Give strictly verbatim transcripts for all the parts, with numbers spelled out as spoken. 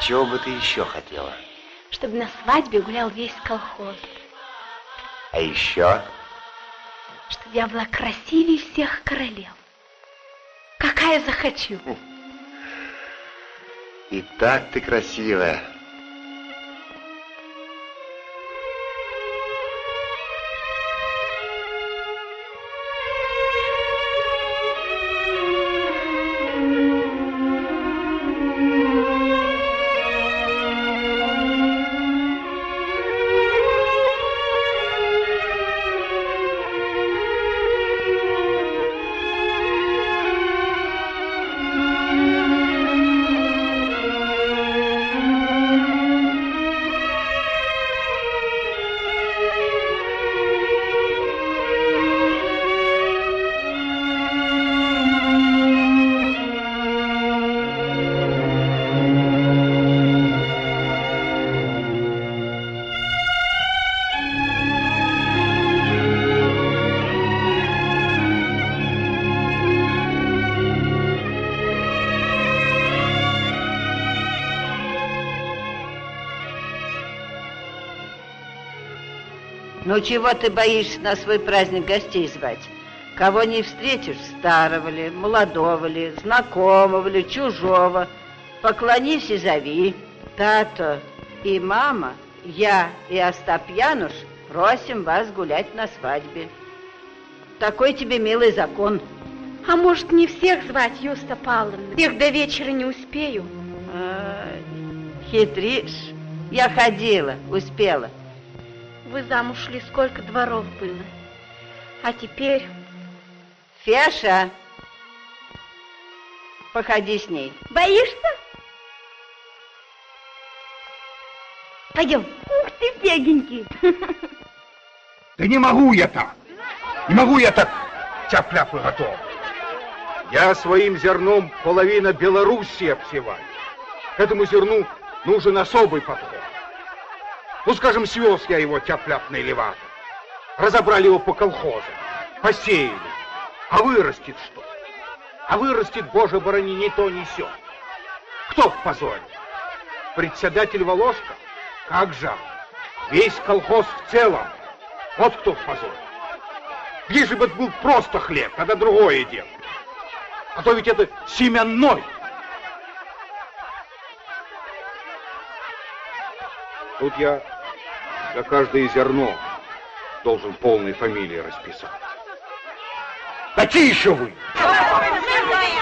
Чего бы ты еще хотела? Чтобы на свадьбе гулял весь колхоз. А еще? Чтобы я была красивее всех королев. Какая захочу. И так ты красивая. Ну, чего ты боишься на свой праздник гостей звать? Кого не встретишь, старого ли, молодого ли, знакомого ли, чужого, поклонись и зови. Тато и мама, я и Остап Януш просим вас гулять на свадьбе. Такой тебе милый закон. А может, не всех звать, Юста Павловна? Всех до вечера не успею. А, хитришь. Я ходила, успела. Вы замуж шли, сколько дворов было. А теперь... Феша, походи с ней. Боишься? Пойдем. Ух ты, пегенький. Да не могу я так. Не могу я так. Тяп-ляпы готов. Я своим зерном половина Белоруссии обсеваю. К этому зерну нужен особый подход. Ну, скажем, свез я его тяп-ляп на элеватор. Разобрали его по колхозам, посеяли. А вырастет что? А вырастет, боже борони, не то, не сё. Кто в позоре? Председатель Волошка? Как жалко. Весь колхоз в целом. Вот кто в позоре. Ближе бы был просто хлеб, тогда другое дело. А то ведь это семенной. Тут я... За каждое зерно должен полной фамилии расписать. Какие еще вы?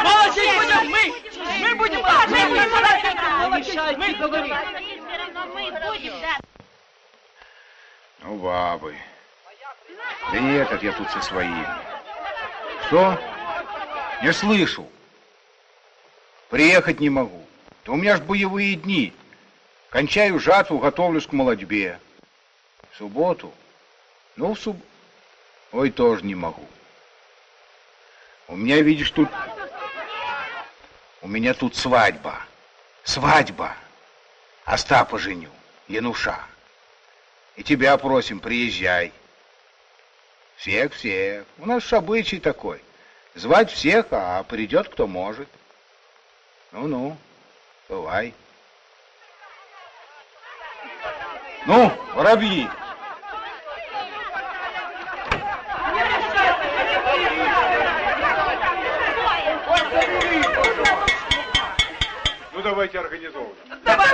Молодец, будем мы! Мы будем! Мы будем! Ну, бабы, Да нет, это я тут со своими. Что? Не слышу. Приехать не могу. Да у меня ж боевые дни. Кончаю жатву, готовлюсь к молодьбе. В субботу? Ну, в субботу. Ой, тоже не могу. У меня, видишь, тут... У меня тут свадьба. Свадьба. Остапа женю, Януша. И тебя просим, приезжай. Всех-всех. У нас обычай такой. Звать всех, а придет кто может. Ну-ну, бывай. Ну, воробьи. Ну, давайте организовывать. Давай,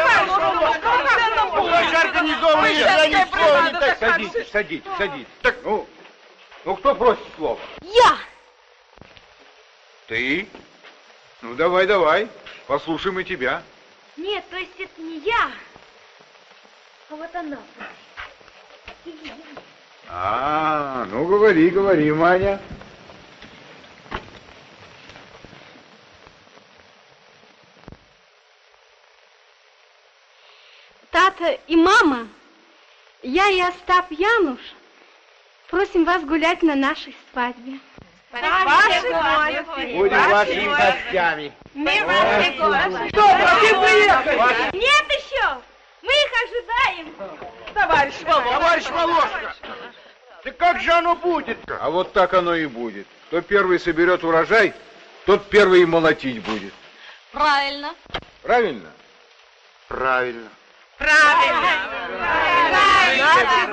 организовывать. Садитесь, садитесь, садитесь. Так, ну, ну, кто просит слово? Я. Ты? Ну, давай, давай. Послушаем и тебя. Нет, то есть это не я, а вот она. А, ну, говори, говори, Маня. Тата и мама, я и Остап Януш просим вас гулять на нашей свадьбе. Будем вашими гостями. Мы ваши гости. Что, просим приехать? Нет еще. Мы их ожидаем. Товарищ Волошка. Товарищ Волошка. Да как же оно будет-то? А вот так оно и будет. Кто первый соберет урожай, тот первый и молотить будет. Правильно. Правильно? Правильно. Правильно!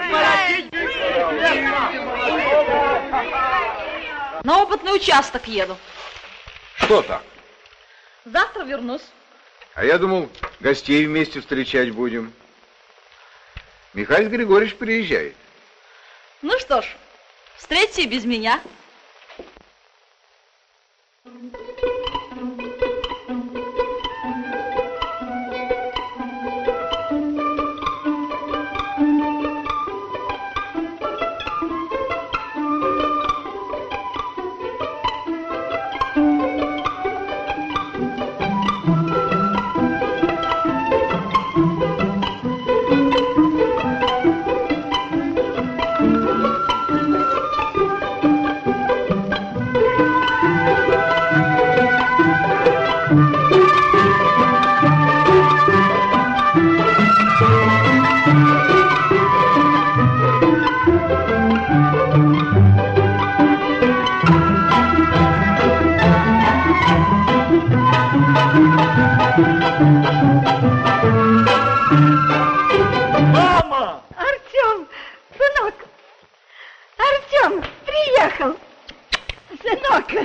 Правильно! На опытный участок еду. Что так? Завтра вернусь. А я думал, гостей вместе встречать будем. Михаил Григорьевич приезжает. Ну что ж, встретите без меня.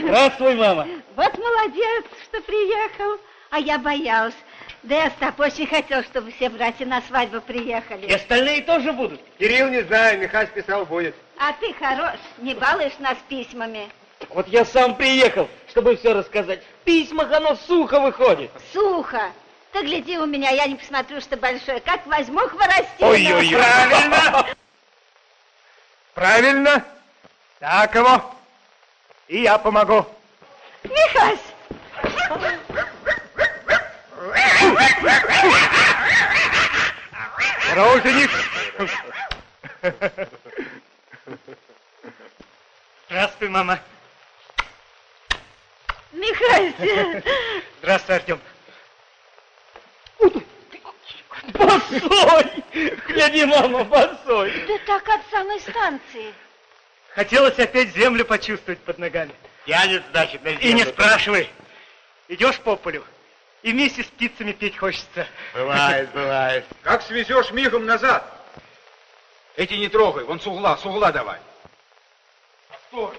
Здравствуй, мама. Вот молодец, что приехал. А я боялась. Да и Остап очень хотел, чтобы все братья на свадьбу приехали. И остальные тоже будут? Кирилл, не знаю, Михась писал, будет. А ты хорош, не балуешь нас письмами. Вот я сам приехал, чтобы все рассказать. В письмах оно сухо выходит. Сухо? Ты гляди у меня, я не посмотрю, что большое. Как возьму хворостину. Ой-ой-ой. Правильно. Правильно. Так его. И я помогу. Михась! Здорово, жених! Здравствуй, мама. Михась! Здравствуй, Артём. Босой! Гляди, мама, босой! Ты так от самой станции. Хотелось опять землю почувствовать под ногами. Тянет, значит, на землю. И не спрашивай. Идешь по полю, и вместе с птицами петь хочется. Бывает, бывает. Как свезешь мигом назад? Эти не трогай, вон с угла, с угла давай. Стой!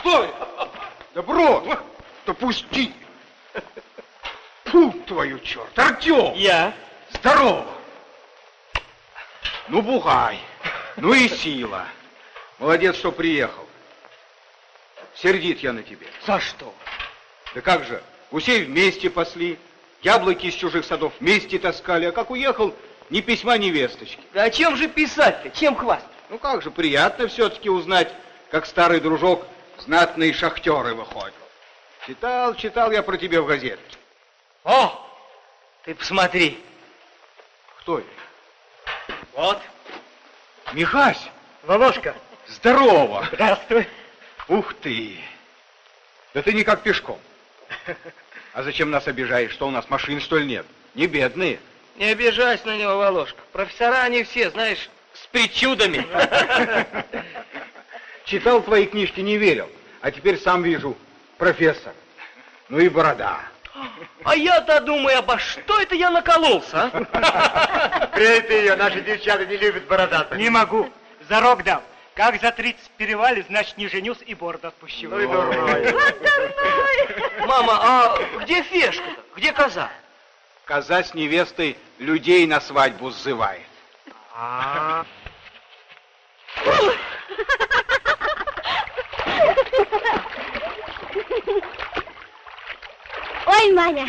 Стой! Добро! Да пусти! Фу, твою черт! Артём! Я? Здорово! Ну, бугай! Ну и сила! Молодец, что приехал. Сердит я на тебе. За что? Да как же, гусей вместе пасли, яблоки из чужих садов вместе таскали, а как уехал, ни письма, ни весточки. Да о чем же писать-то, чем хвастаться? Ну как же, приятно все-таки узнать, как старый дружок знатные шахтеры выходят. Читал, читал я про тебя в газетке. О, ты посмотри. Кто это? Вот. Михась. Волошка. Здорово. Здравствуй. Ух ты. Да ты никак пешком. А зачем нас обижаешь? Что у нас, машин, что ли, нет? Не бедные. Не обижайся на него, Волошка. Профессора они все, знаешь, с причудами. Читал твои книжки, не верил. А теперь сам вижу, профессор. Ну и борода. А я-то думаю, обо что это я накололся, а? Привет ее, наши девчата не любят бородатых. Не могу, зарок дам. Как за тридцать перевали, значит, не женюсь и борт отпущу. Ну и дурной. Мама, а где Фешка-то? Где коза? Коза с невестой людей на свадьбу сзывает. Ой, Маня,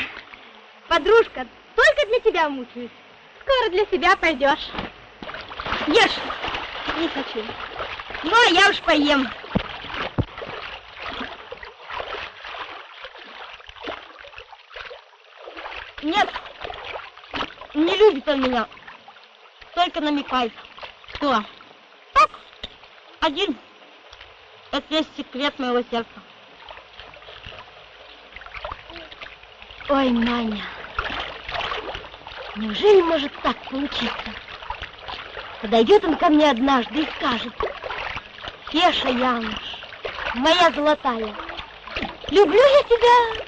подружка, только для тебя мучаюсь. Скоро для себя пойдешь. Ешь. Не хочу. Ну, а я уж поем. Нет, не любит он меня. Только намекай. Кто? Так, один. Это весь секрет моего сердца. Ой, Маня, неужели может так получиться? Подойдет он ко мне однажды и скажет: Феша Януш, моя золотая, люблю я тебя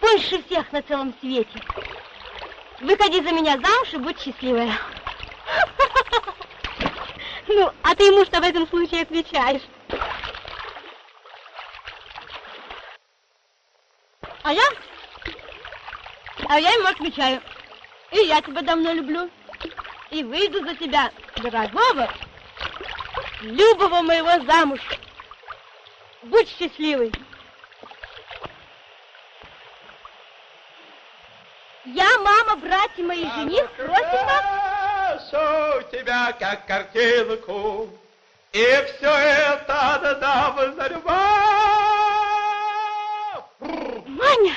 больше всех на целом свете. Выходи за меня замуж и будь счастливая. Ну, а ты ему что в этом случае отвечаешь? А я? А я ему отвечаю: и я тебя давно люблю, и выйду за тебя, дорогого, любого моего замуж. Будь счастливой. Я, мама, братья мои, жених, просим вас. Красу тебя, как картинку, и все это отдам за любовь. Маня!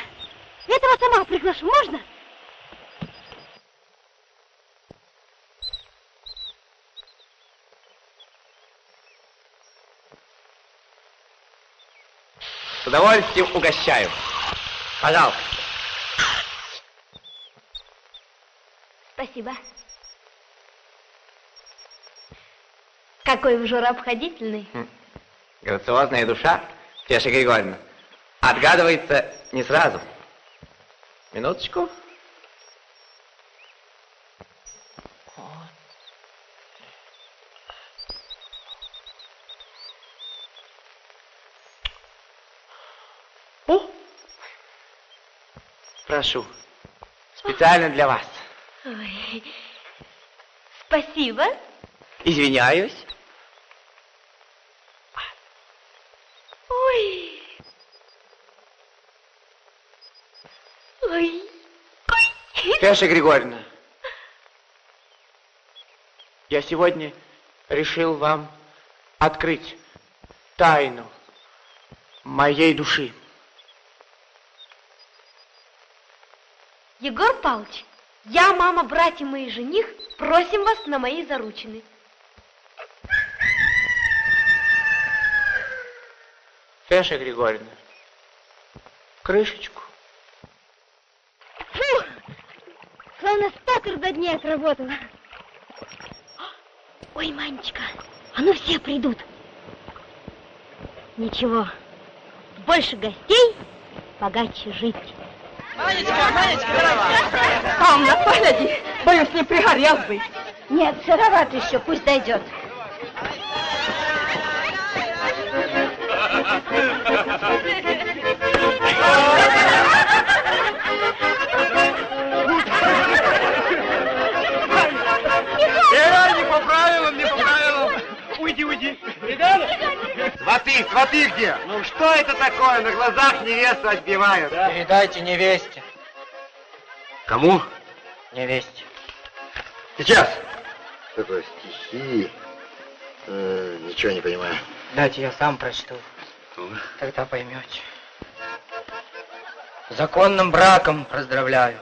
Этого сама приглашу, можно? С удовольствием угощаю. Пожалуйста. Спасибо. Какой вы, Жора, обходительный. Хм. Грациозная душа, Феша Григорьевна, отгадывается не сразу. Минуточку. О! Прошу. Специально для вас. Ой. Спасибо. Извиняюсь. Ой. Ой. Ой. Феша Григорьевна, я сегодня решил вам открыть тайну моей души. Егор Павлович, я, мама, братья мои, жених, просим вас на мои заручины. Феша Григорьевна, крышечку. Она статур до дней отработала. Ой, Манечка, а ну все придут. Ничего, больше гостей, богаче жить. Манечка, Манечка, сыроват. Анна, погоди, боюсь, не пригорел бы. Нет, сыроват еще, пусть дойдет. Не по правилам, не по правилам. Уйди, уйди. Видали? Сваты, сваты где? Ну что это такое? На глазах невесту отбивают. Да. Передайте невесте. Кому? Невесте. Сейчас. Такое стихи. Э, ничего не понимаю. Дайте я сам прочту. Ну. Тогда поймете. Законным браком поздравляю.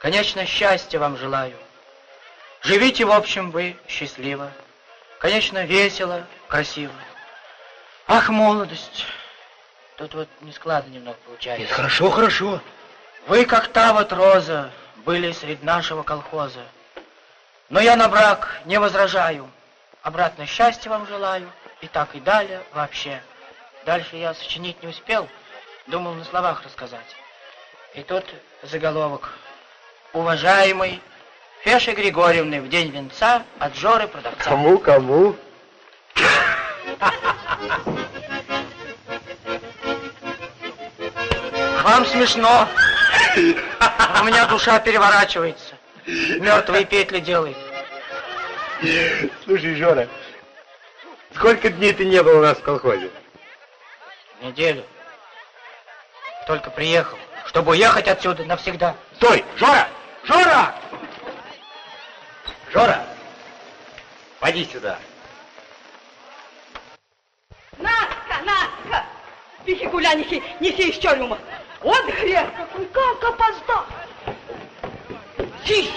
Конечно, счастья вам желаю. Живите, в общем, вы счастливо. Конечно, весело, красиво. Ах, молодость. Тут вот нескладно немного получается. Нет, хорошо, хорошо. Вы, как та вот роза, были среди нашего колхоза. Но я на брак не возражаю. Обратно счастья вам желаю. И так и далее вообще. Дальше я сочинить не успел. Думал на словах рассказать. И тут заголовок. Уважаемый Феши Григорьевны в день венца от Жоры продавца. Кому, кому? Вам смешно. У меня душа переворачивается. Мертвые петли делает. Слушай, Жора, сколько дней ты не был у нас в колхозе? Неделю. Только приехал, чтобы уехать отсюда навсегда. Стой! Жора! Жора! Жора! Поди сюда. Наска, Наска! Беги гуляй, неси, неси из тюрьмы. Вот хрен какой, как опоздал. Сись!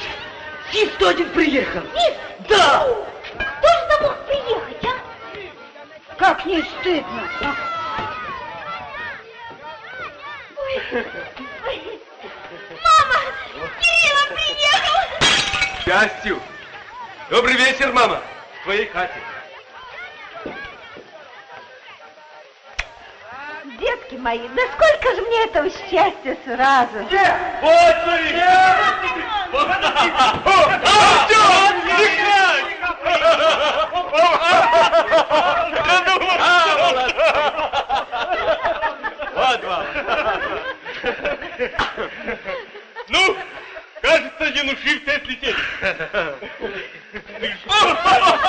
Сись Тодин приехал. Сись? Да! Кто же там мог приехать, а? Как не стыдно, а? Ой, ой. Мама! Кирилл приехал! К счастью! Добрый вечер, мама! В твоей хате. Детки мои, да сколько же мне этого счастья сразу! Где? Вот смотри! Вот вам! Ну, кажется, Януши все слетели.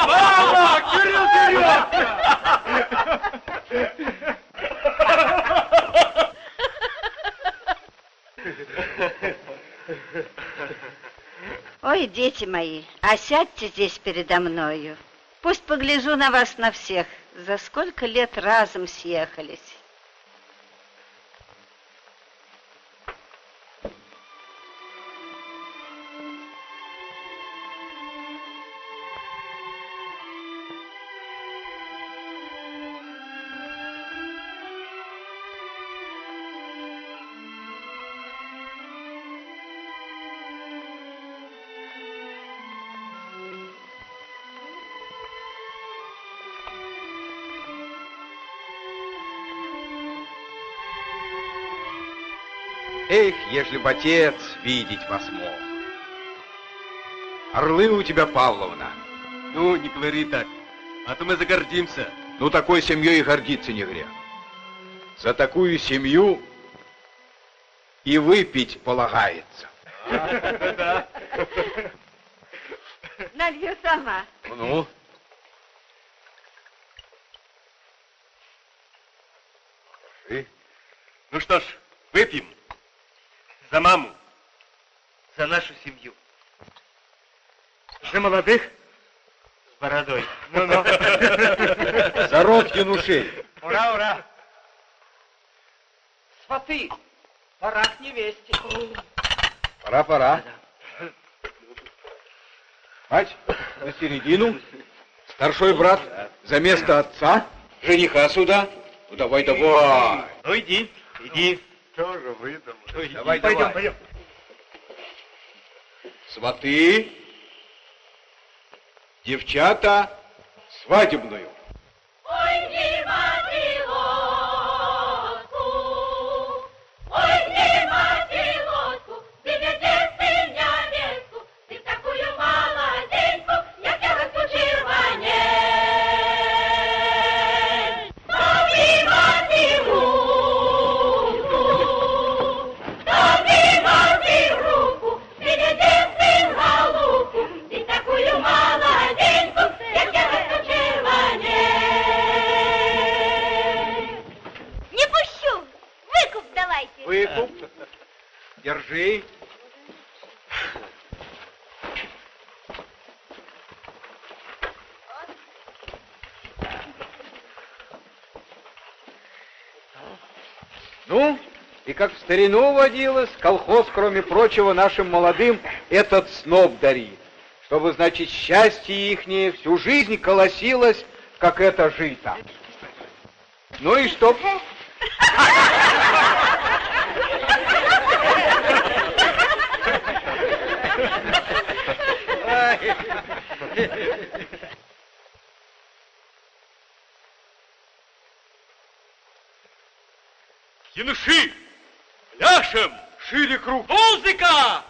Мама, Кирилл, Кирилл! Ой, дети мои, а сядьте здесь передо мною. Пусть погляжу на вас на всех. За сколько лет разом съехались. Эх, ежели б отец видеть вас мог. Орлы у тебя, Павловна. Ну, не говори так, а то мы загордимся. Ну, такой семьей и гордиться не грех. За такую семью и выпить полагается. Налью сама. Ну? Ну что ж, выпьем. За маму, за нашу семью. За молодых с бородой. Ну-ну. За род Янушей. Ура, ура. Сваты, пора к невесте. Пора, пора. Да. Мать, на середину. Старший брат, за место отца. Жениха сюда. Ну, давай, давай. Ну, иди, иди. Тоже выдумал. Давай, давай. Пойдем, пойдем. Сваты, девчата, свадебную. Уйди под пилотку, уйди под пилотку, ты не десны, не веску, ты такую молоденьку, я тебя раскучил в ней. Уйди под пилотку. Выкуп, держи. Ну, и как в старину водилось, колхоз, кроме прочего, нашим молодым этот сноб дарит, чтобы, значит, счастье ихнее всю жизнь колосилось, как это жито. Ну и чтоб... Януши, пляшем, шире круг. Музыка!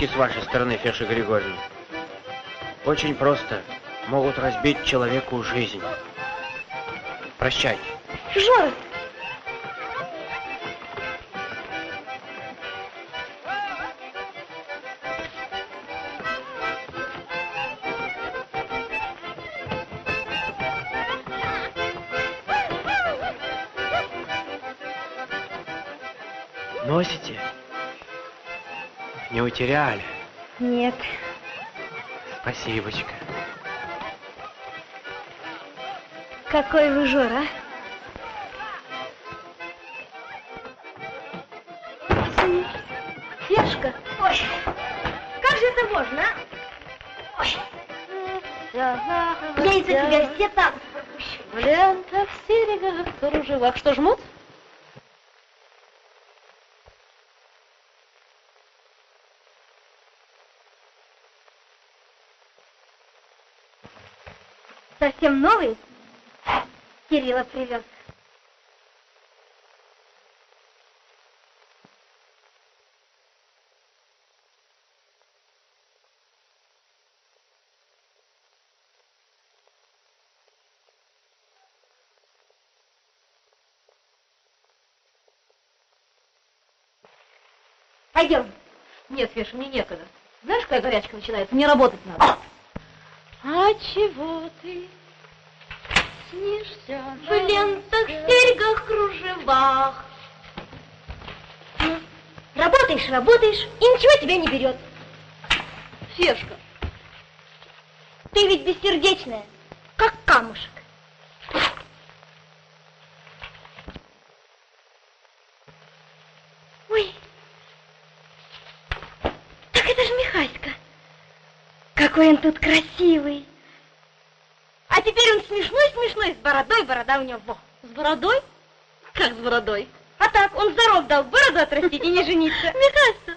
С вашей стороны, Феша Григорьевна. Очень просто. Могут разбить человеку жизнь. Прощайте. Жора! Носите? Не утеряли? Нет. Спасибочка. Какой вы, Жора? Фешка. Ой, как же это можно, а? Ой. Я из-за тебя все танцы пропущу. В лентах, в серегах, в кружевах. Что, жмут? Совсем новый? Кирилла привез. Пойдем. Нет, Феша, мне некогда. Знаешь, какая горячка начинается? Мне работать надо. А чего ты снишься в лентах, серьгах, кружевах? Работаешь, работаешь, и ничего тебя не берет. Фешка, ты ведь бессердечная, как камушек. Ой, так это же Михаська. Какой он тут красивый. А теперь он смешной-смешной, с бородой, борода у него. С бородой? Как с бородой? А так, он здоров дал бороду отрастить и не жениться. Мне кажется.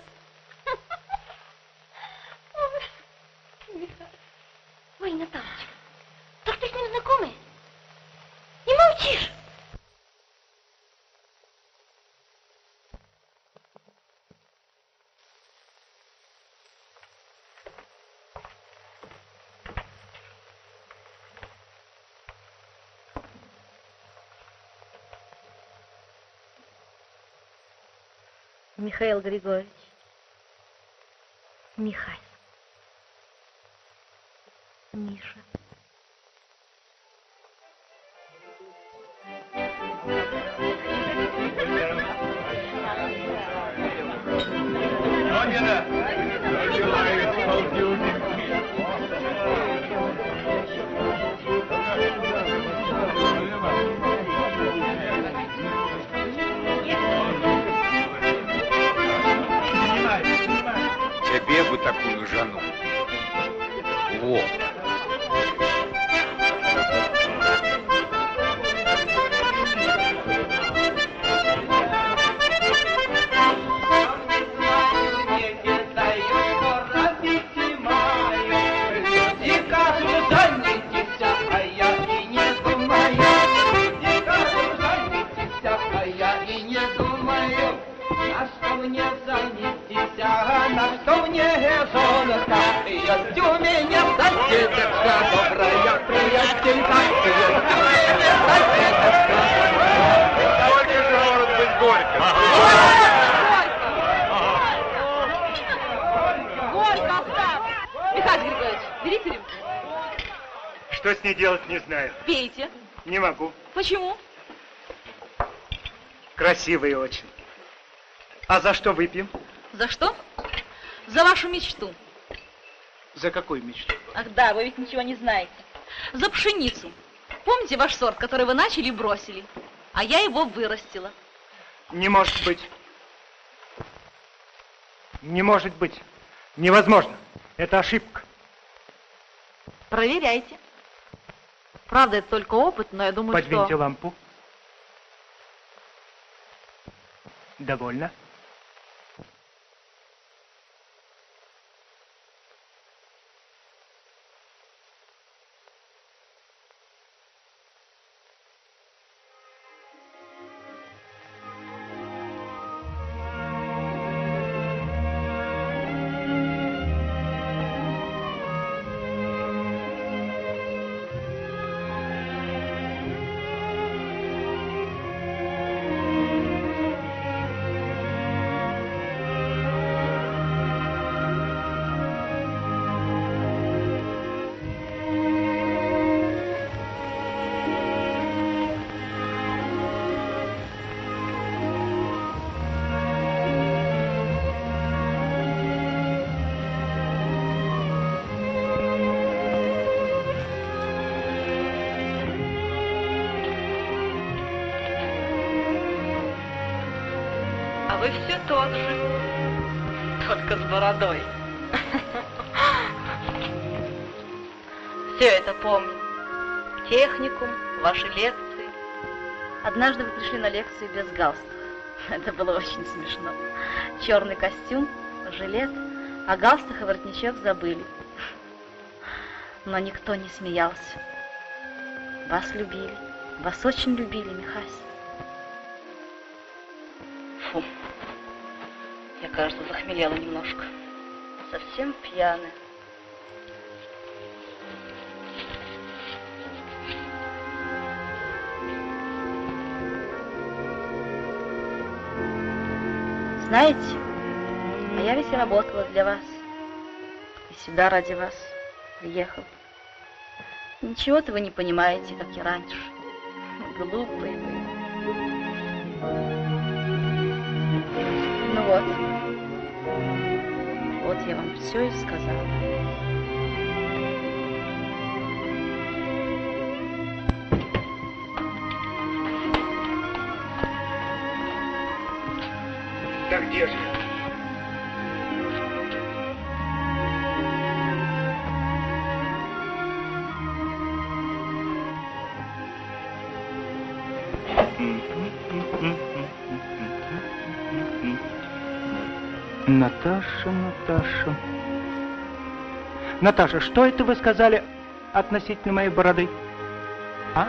Михаил Григорьевич. Михай. Миша. Тебе бы такую жену. Вот. Что с ней делать, не знаю. Пейте. Не могу. Почему? Красивые очень. А за что выпьем? За что? За вашу мечту. За какую мечту? Ах да, вы ведь ничего не знаете. За пшеницу. Помните ваш сорт, который вы начали и бросили? А я его вырастила. Не может быть. Не может быть. Невозможно. Это ошибка. Проверяйте. Правда, это только опыт, но я думаю, подвиньте что... Подвиньте лампу. Довольно. Тот же, только с бородой. Все это помню. Техникум, ваши лекции. Однажды вы пришли на лекцию без галстука. Это было очень смешно. Черный костюм, жилет, а галстук и воротничок забыли. Но никто не смеялся. Вас любили. Вас очень любили, Михась. Фу. Я, кажется, захмелела немножко. Совсем пьяная. Знаете, а я ведь и работала для вас. И сюда ради вас приехала. Ничего-то вы не понимаете, как и раньше. Глупые вы. Ну вот, вот я вам все и сказала. Да где же я? Наташа, Наташа. Наташа, что это вы сказали относительно моей бороды? А?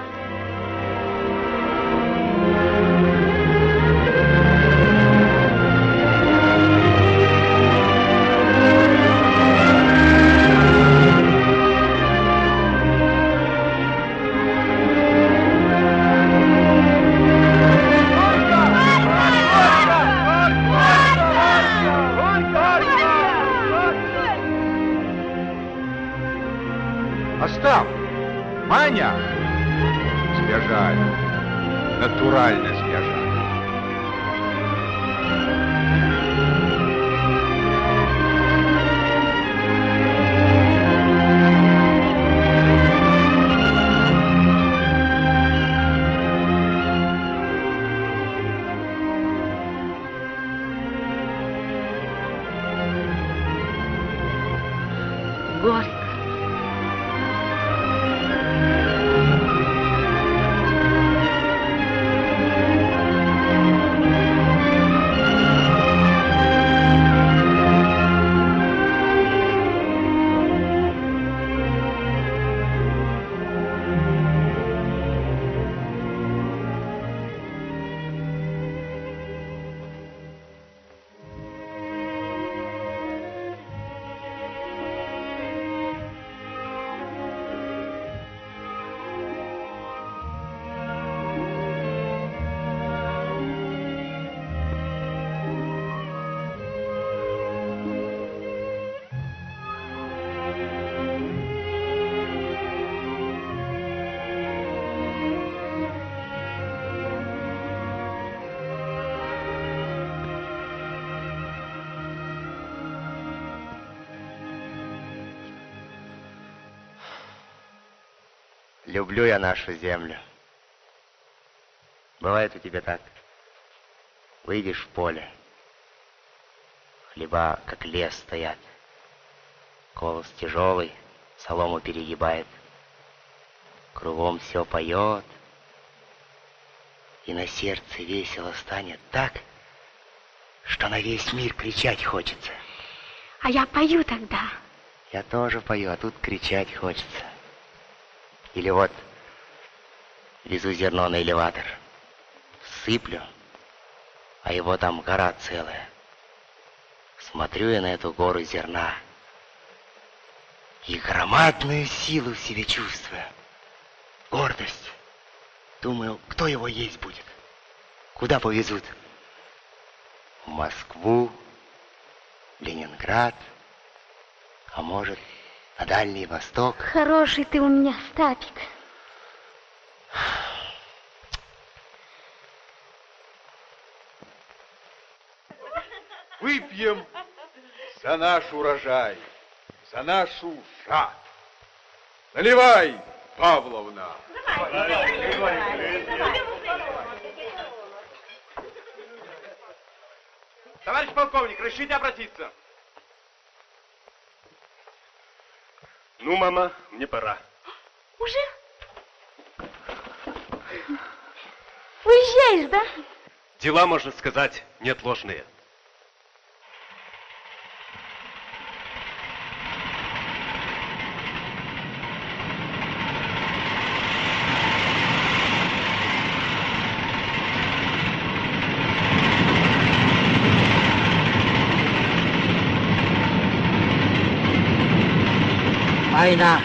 меня. Сбежали. Натурально сбежали. Люблю я нашу землю. Бывает у тебя так. Выйдешь в поле. Хлеба, как лес, стоят. Колос тяжелый, солому перегибает. Кругом все поет. И на сердце весело станет так, что на весь мир кричать хочется. А я пою тогда. Я тоже пою, а тут кричать хочется. Или вот везу зерно на элеватор, сыплю, а его там гора целая. Смотрю я на эту гору зерна и громадную силу в себе чувствую, гордость. Думаю, кто его есть будет, куда повезут? В Москву, Ленинград, а может... на Дальний Восток. Хороший ты у меня, Стапик. Выпьем за наш урожай, за нашу шат. Наливай, Павловна. Давай, давай, давай, давай. Товарищ полковник, разрешите обратиться. Ну, мама, мне пора. Уже? Уезжаешь, да? Дела, можно сказать, неотложные. Война,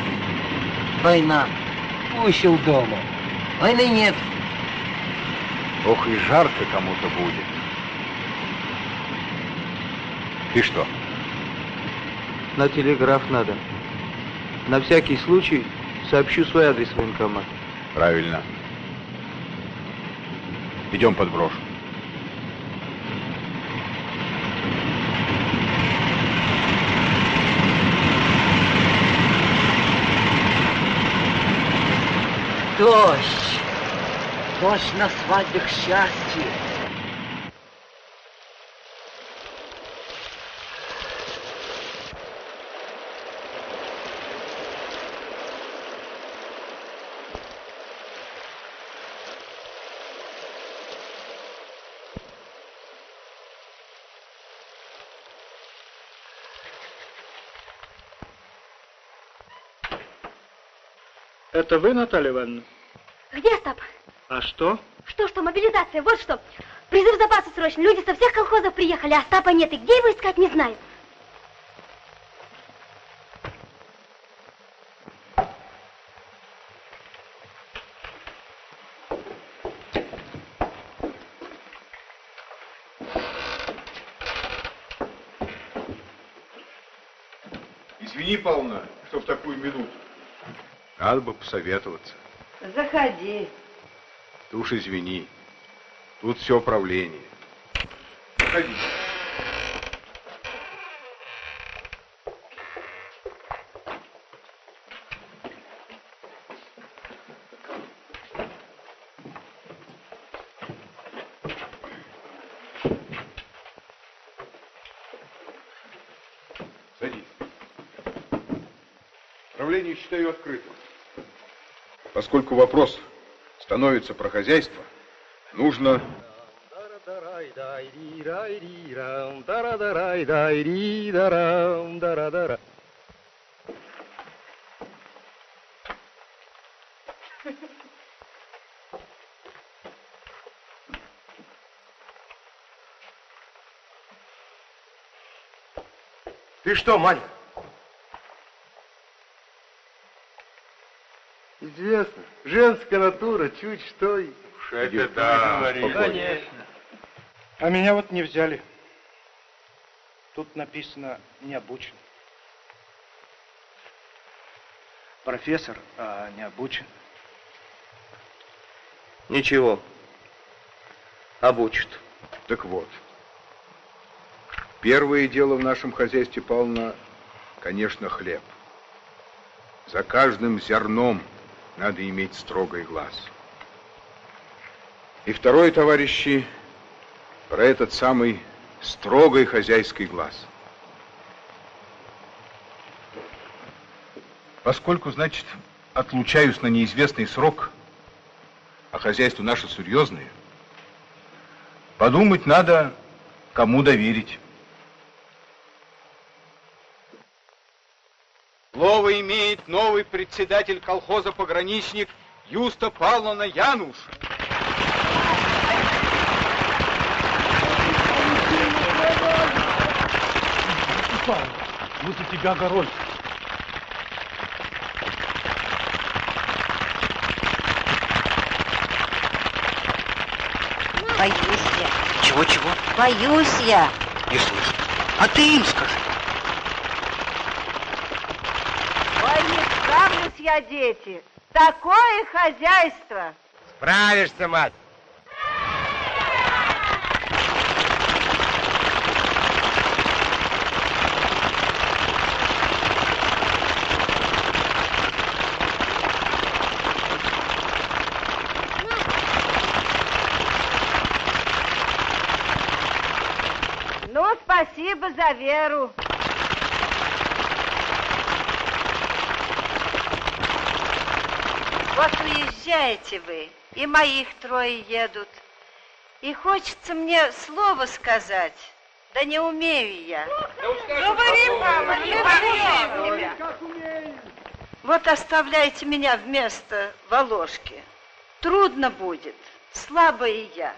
война, ущел дома, войны нет. Ох, и жарко кому-то будет. И что? На телеграф надо. На всякий случай сообщу свой адрес в военкомат. Правильно. Идем подброшу. Дождь! Дождь на свадьбах счастье! Это вы, Наталья Ивановна? Где Остап? А что? Что, что, мобилизация, вот что. Призыв запаса срочно, люди со всех колхозов приехали, а Остапа нет, и где его искать, не знают. Извини, Павловна, что в такую минуту. Надо бы посоветоваться. Заходи. Ты уж извини. Тут все правление. Заходи. Считаю открытым. Поскольку вопрос становится про хозяйство, нужно... Ты что, Маня? Известно. Женская натура, чуть что и... Уж это да, конечно. А меня вот не взяли. Тут написано не обучен. Профессор, а не обучен. Ничего. Обучат. Так вот. Первое дело в нашем хозяйстве, Павловна, конечно, хлеб. За каждым зерном надо иметь строгий глаз. И второе, товарищи, про этот самый строгий хозяйский глаз. Поскольку, значит, отлучаюсь на неизвестный срок, а хозяйство наше серьезное, подумать надо, кому доверить. Слово имеет новый председатель колхоза «Пограничник» Юста Павловна Януш. Мы за тебя горой. Боюсь я. Чего-чего? Боюсь я. Не слышу. А ты им скажи. Справлюсь я, дети. Такое хозяйство. Справишься, мать. Ну, спасибо за веру. Вот уезжаете вы, и моих трое едут. И хочется мне слово сказать, да не умею я. Говори, мама, не умею тебя. Вот оставляйте меня вместо Волошки. Трудно будет, слабая я.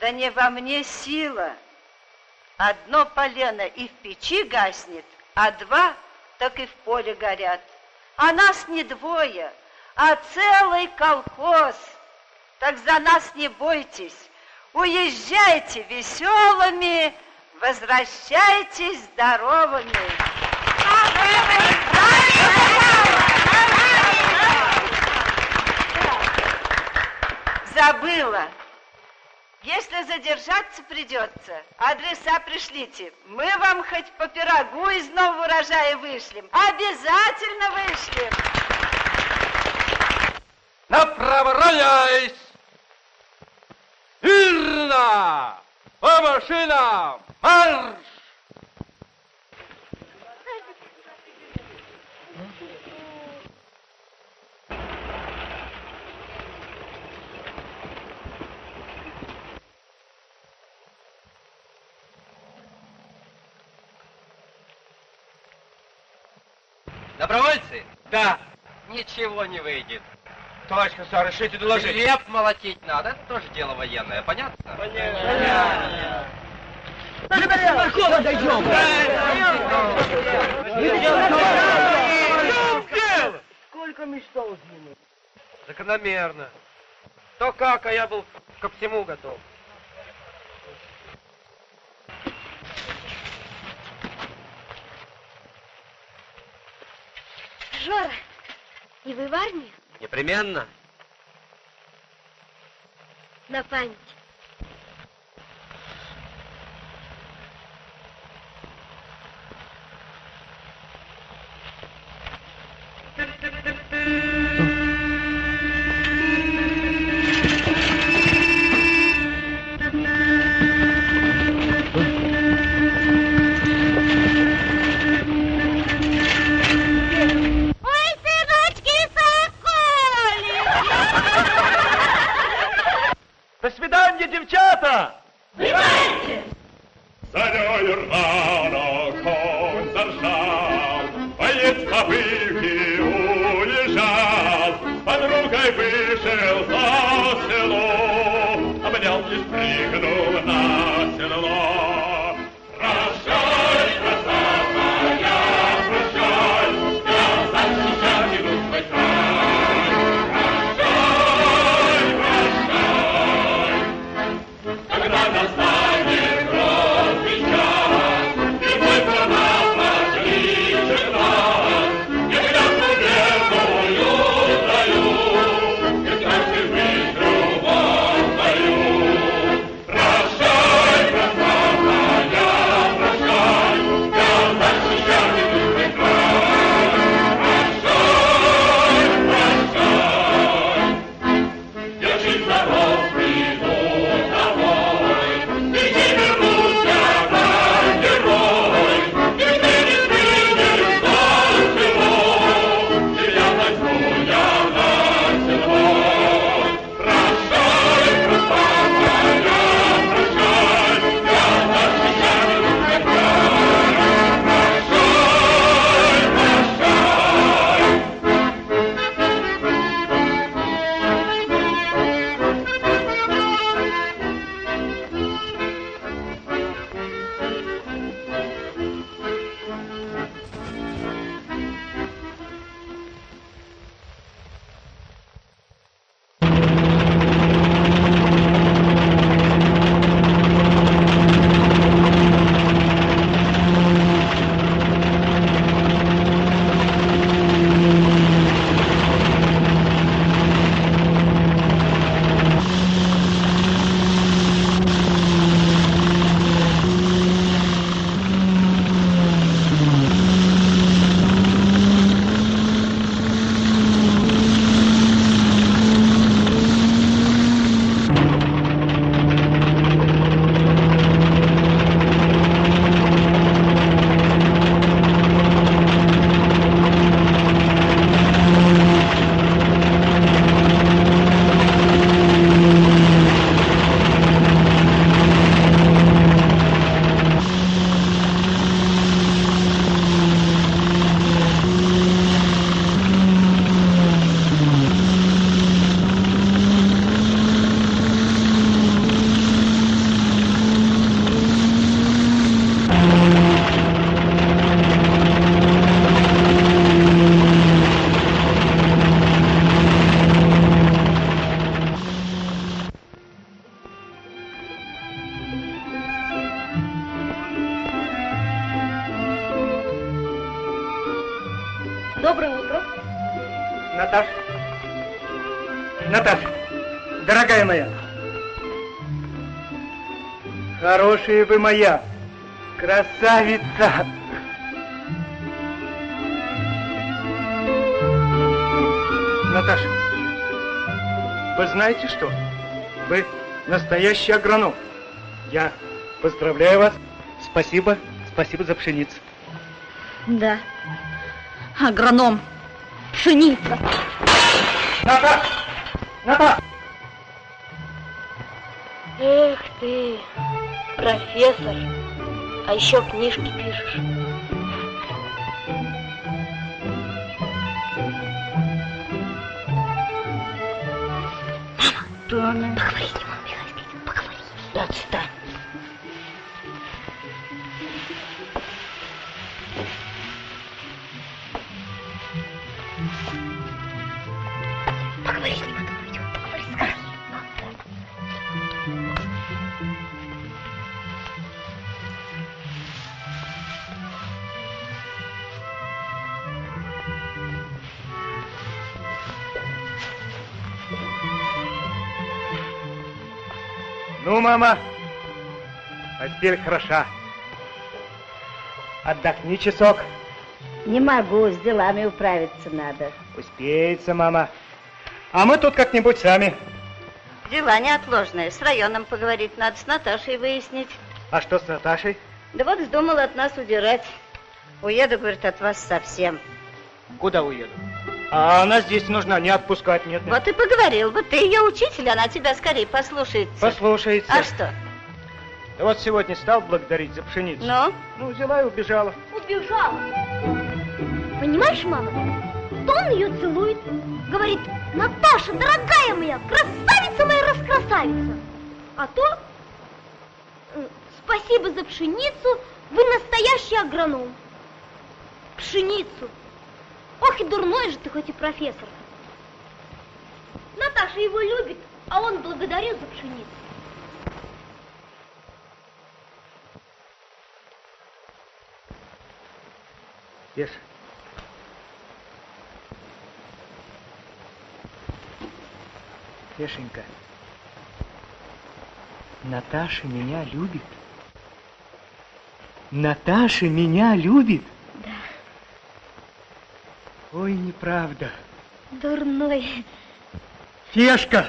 Да не во мне сила. Одно полено и в печи гаснет, а два так и в поле горят. А нас не двое, а целый колхоз. Так за нас не бойтесь. Уезжайте веселыми, возвращайтесь здоровыми. Забыла. Если задержаться придется, адреса пришлите. Мы вам хоть по пирогу из нового урожая вышлем. Обязательно вышлем. Направляясь верно, по машинам марш! Добровольцы? Да. Ничего не выйдет. Товарищ комиссар, решите доложить. Хлеб молотить надо, это тоже дело военное, понятно? Понятно. Понятно. Ребята, куда дойдем? Сколько мечтал изменить? Закономерно. То как, а я был ко всему готов. Жора, И вы в армию? Непременно. На память. Вы моя красавица! Наташа, вы знаете что? Вы настоящий агроном. Я поздравляю вас. Спасибо, спасибо за пшеницу. Да, агроном, пшеница. Наташа! Наташа! Эх ты! Профессор, а еще книжки пишешь. Мама, да, она... поговорите, мама, Михаил Григорьевич, поговорите. Да, отстань. Поговорите, мама, поговорите, поговорите, скажи. Ну, мама, постель хороша. Отдохни часок. Не могу, с делами управиться надо. Успеется, мама. А мы тут как-нибудь сами. Дела неотложные. С районом поговорить надо, с Наташей выяснить. А что с Наташей? Да вот вздумала от нас удирать. Уеду, говорит, от вас совсем. Куда уеду? А она здесь нужна, не отпускать нет. нет. Вот и поговорил бы. Ты ее учитель, она тебя скорее послушается. Послушается. А что? Да вот сегодня стал благодарить за пшеницу. Ну? Ну, взяла и убежала. Убежала? Понимаешь, мама, то он ее целует, говорит, Наташа, дорогая моя, красавица моя, раскрасавица. А то, спасибо за пшеницу, вы настоящий агроном. Пшеницу. Ох и дурной же ты хоть и профессор. Наташа его любит, а он благодарил за пшеницу. Ешь. Фешенька, Наташа меня любит. Наташа меня любит. Да. Ой, неправда. Дурной. Фешка!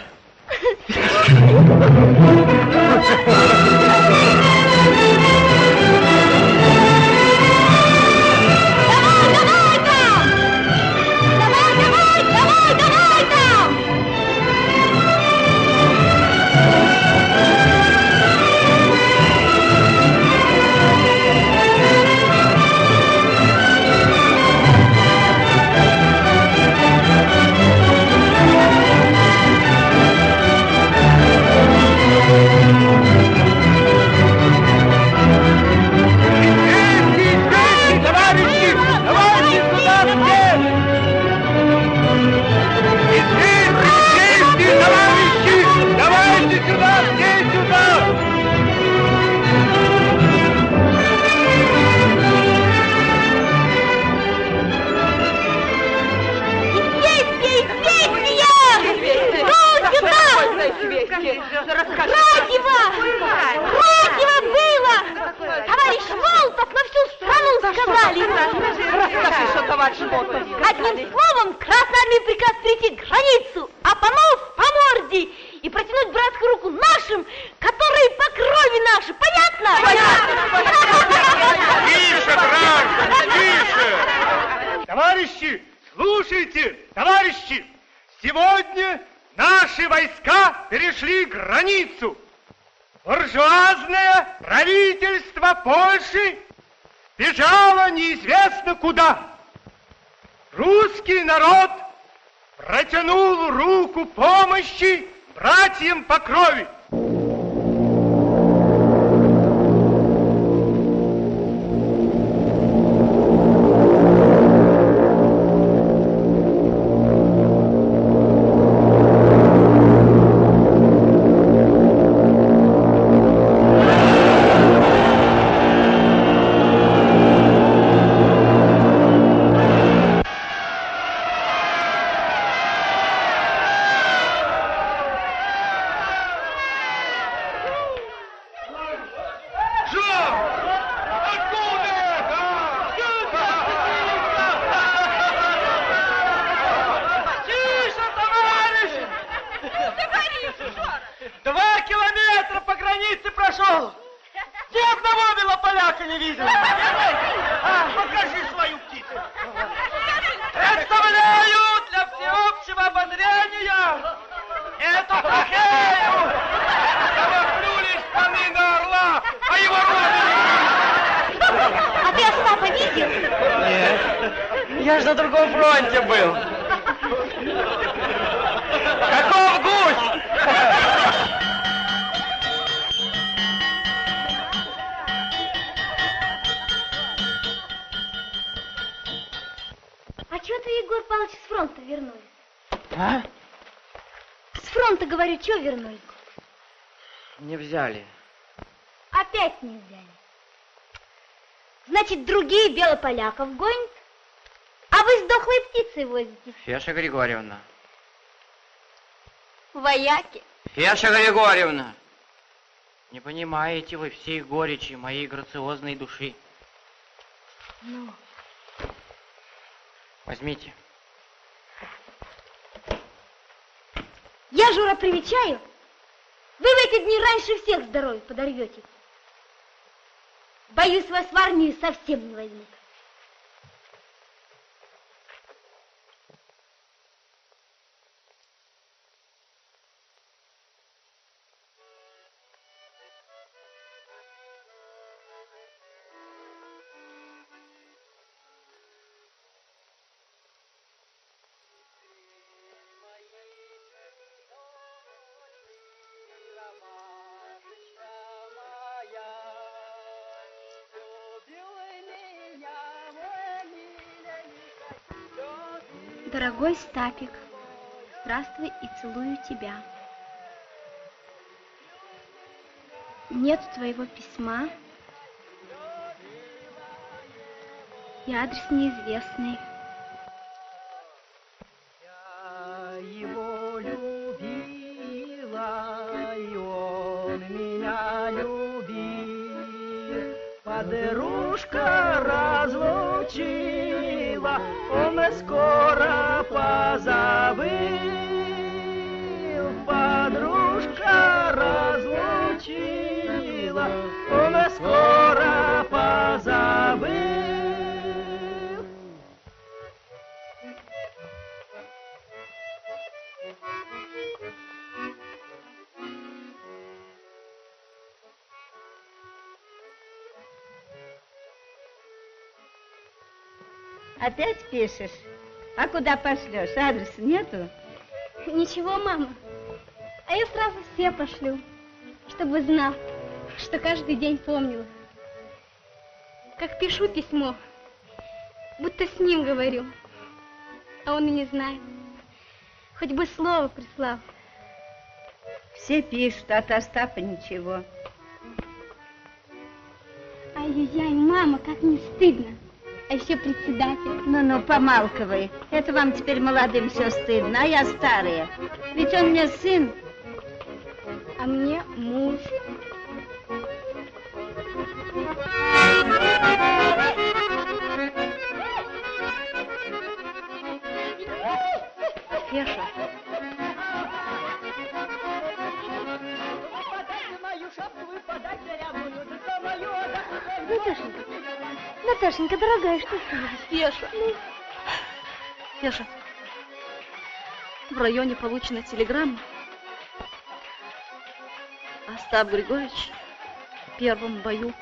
Поляков гонит, а вы с дохлой птицей возитесь. Феша Григорьевна. Вояки. Феша Григорьевна, Не понимаете вы всей горечи моей грациозной души. Ну. Возьмите. Я, Жора, привечаю. Вы в эти дни раньше всех здоровье подорвете. Боюсь, вас в армию совсем не возьмут. Дорогой Стапик, здравствуй и целую тебя. Нету твоего письма, и адрес неизвестный. Опять пишешь? А куда пошлешь? Адреса нету? Ничего, мама. А я сразу все пошлю, чтобы знал, что каждый день помнила. Как пишу письмо, будто с ним говорю, а он и не знает. Хоть бы слово прислал. Все пишут, а от Остапа ничего. Ай-яй-яй, мама, как не стыдно. А еще председатель. Ну-ну, помалковый. Это вам теперь молодым все стыдно, а я старая. Ведь он мне сын, а мне муж. Феша. Наташенька, Наташенька, дорогая, что с тобой? Феша. Феша, в районе получена телеграмма. Остап Григорьевич в первом бою.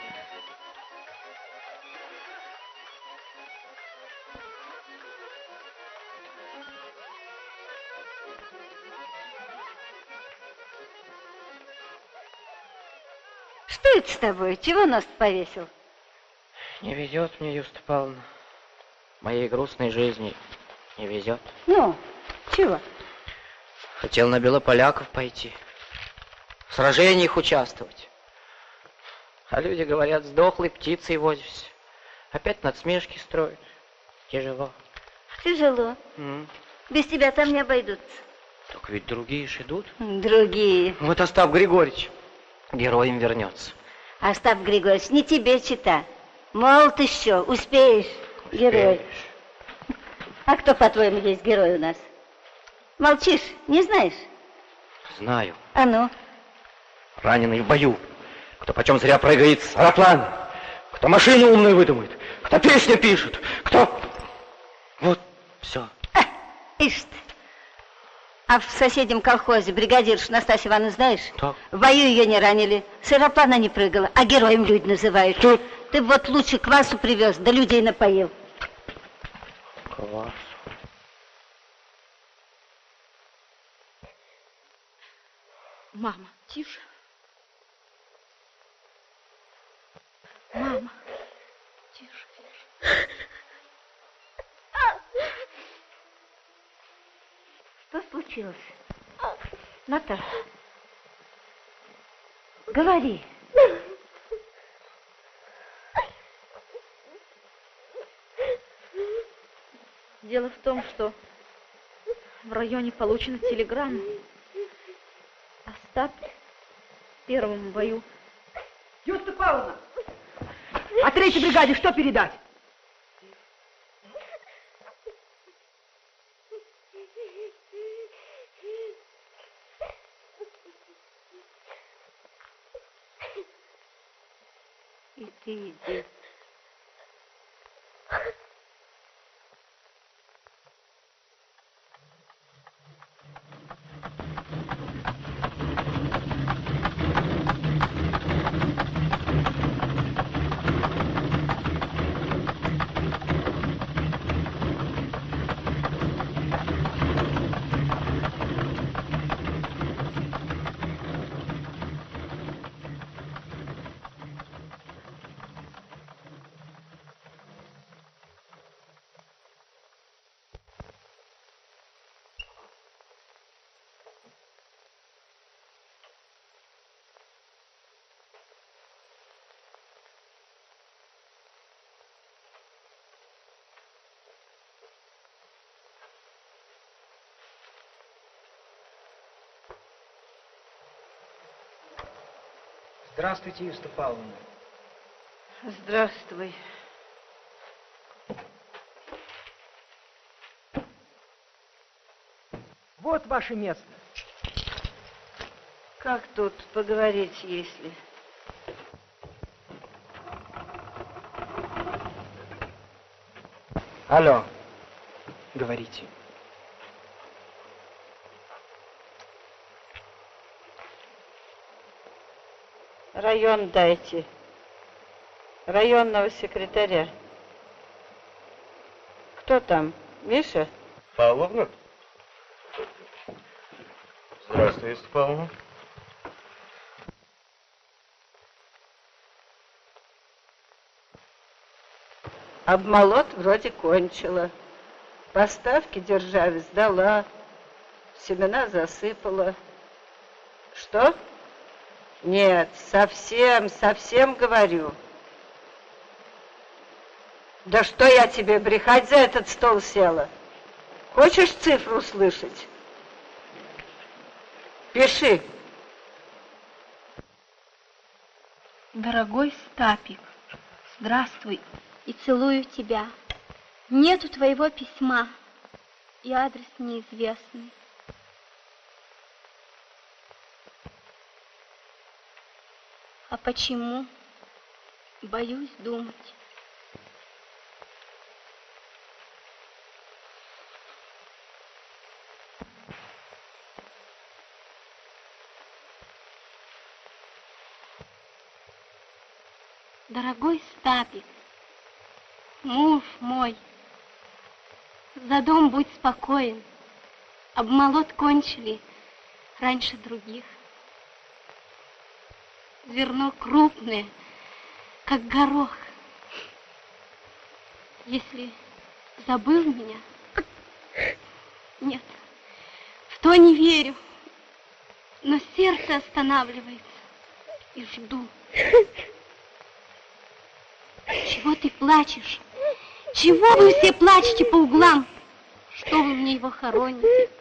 Что это с тобой? Чего нос повесил? Не везет мне, Юста Павловна. Моей грустной жизни не везет. Ну, чего? Хотел на белополяков пойти, в сражениях участвовать. А люди говорят, сдохлой птицей возишься. Опять надсмешки строят. Тяжело. Тяжело. Mm. Без тебя там не обойдутся. Так ведь другие ж идут. Другие. Вот Остап Григорьевич героем вернется. Остап Григорьевич, не тебе чита. Молод еще, успеешь, успеешь, герой. А кто, по-твоему, есть герой у нас? Молчишь, не знаешь? Знаю. А ну? Раненый в бою, кто почем зря прыгает с аэроплана, кто машину умную выдумает, кто песню пишет, кто... Вот, все. А, ишь ты. А в соседнем колхозе бригадиршу Настасью Ивановну знаешь? Так. В бою ее не ранили, с аэроплана не прыгала, а героем люди называют. Что? Ты вот лучше квасу привез, да людей напоил. Квас. Мама, тише. Мама, тише, тише. Что случилось? Наташа, говори. Дело в том, что в районе получена телеграмма. Остап в первом бою. Павловна, а третьей бригаде что передать? Иди, иди. Здравствуйте, Юста Павловна. Здравствуй. Вот ваше место. Как тут поговорить, если... Алло, говорите. Район дайте. Районного секретаря. Кто там? Миша? Павловна? Здравствуйте, Павловна. Обмолот вроде кончила. Поставки державе сдала. Семена засыпала. Что? Нет, совсем, совсем говорю. Да что я тебе, брехать за этот стол села? Хочешь цифру слышать? Пиши. Дорогой Стапик, здравствуй и целую тебя. Нету твоего письма, и адрес неизвестный. А почему? Боюсь думать. Дорогой Стапик, муж мой, за дом будь спокоен. Обмолот кончили раньше других. Зерно крупное, как горох. Если забыл меня, нет, в то не верю, но сердце останавливается и жду. Чего ты плачешь? Чего вы все плачете по углам? Что вы мне его хороните?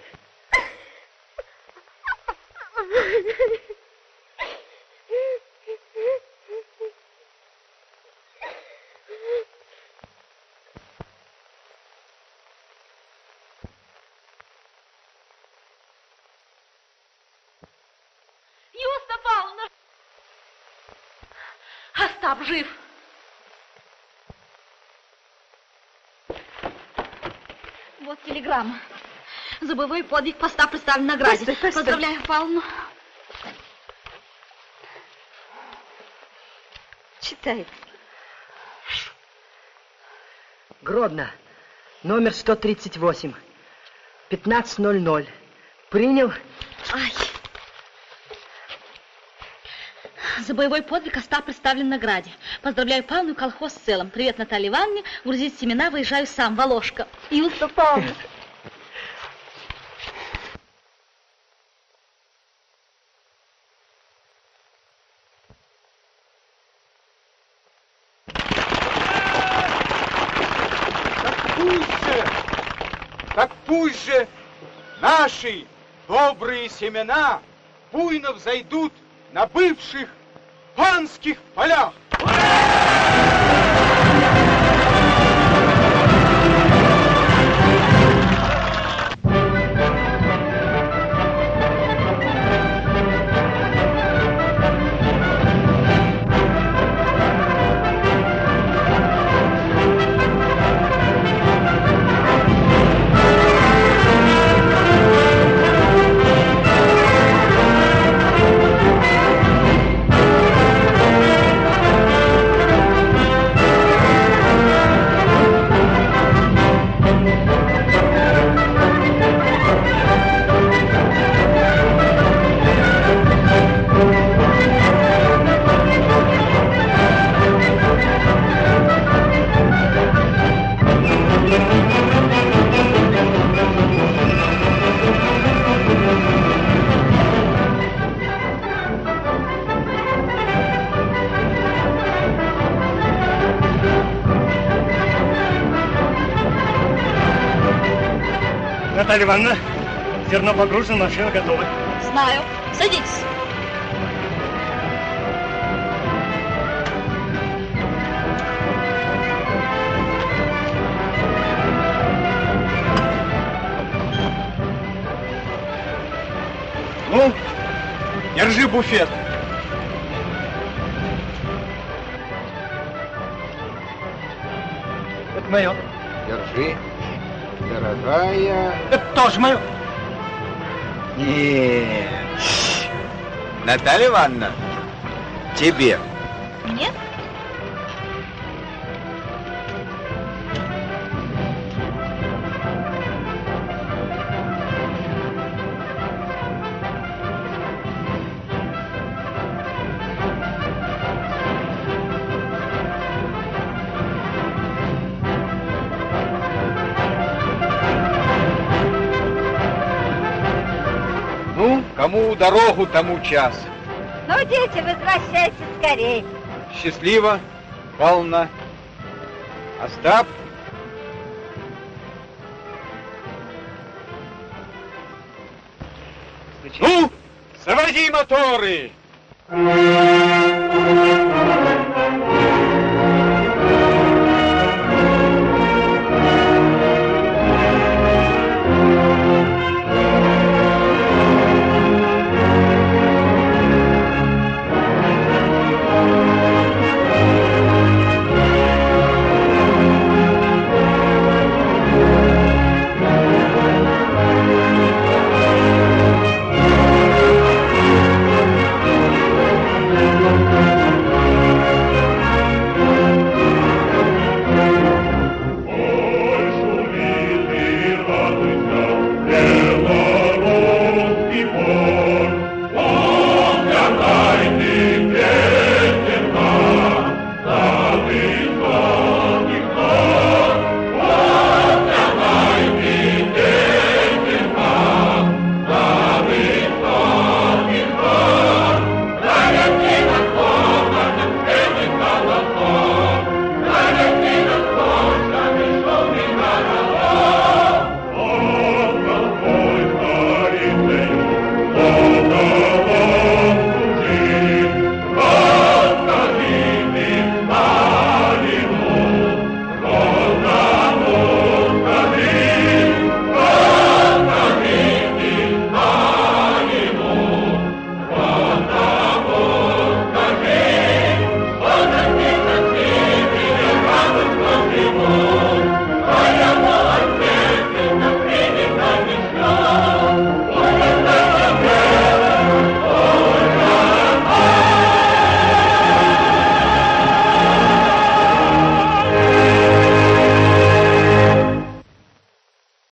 Жив. Вот телеграмма. За боевой подвиг поста представлен награде. Постой, постой. Поздравляю, Павловну. Читай. Гродно. Номер сто тридцать восемь. пятнадцать ноль ноль. Принял. Ай. За боевой подвиг Остап представлен награде. Поздравляю Павловну и колхоз в целом. Привет Наталье Ивановне. Грузить семена выезжаю сам. Волошка. Юста Павловна. Так пусть же, так пусть же наши добрые семена буйно взойдут на бывших панских полях! Наталья Ивановна, зерно погружено, машина готова. Знаю. Садитесь. Ну, держи буфет. Это мое. Держи. Дорогая... Это тоже мое. Нет. Наталья Ивановна, тебе. Нет? Кому дорогу, тому час. Ну, дети, возвращайтесь скорее. Счастливо, Павловна. Остап. Ну, заводи моторы!